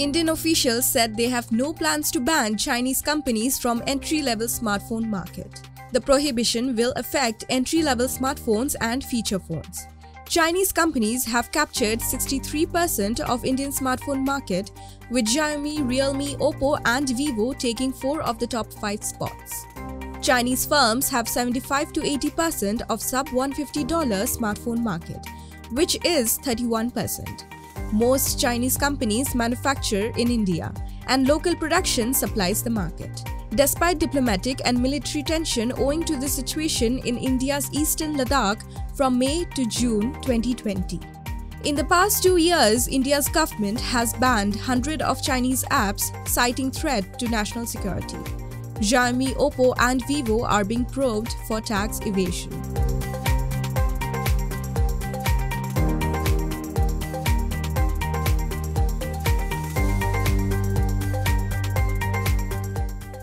Indian officials said they have no plans to ban Chinese companies from entry-level smartphone market. The prohibition will affect entry-level smartphones and feature phones. Chinese companies have captured 63% of Indian smartphone market, with Xiaomi, Realme, Oppo and Vivo taking 4 of the top 5 spots. Chinese firms have 75 to 80% of sub-$150 smartphone market, which is 31%. Most Chinese companies manufacture in India, and local production supplies the market. Despite diplomatic and military tension owing to the situation in India's eastern Ladakh from May to June 2020. In the past 2 years, India's government has banned hundreds of Chinese apps, citing threat to national security. Xiaomi, Oppo and Vivo are being probed for tax evasion.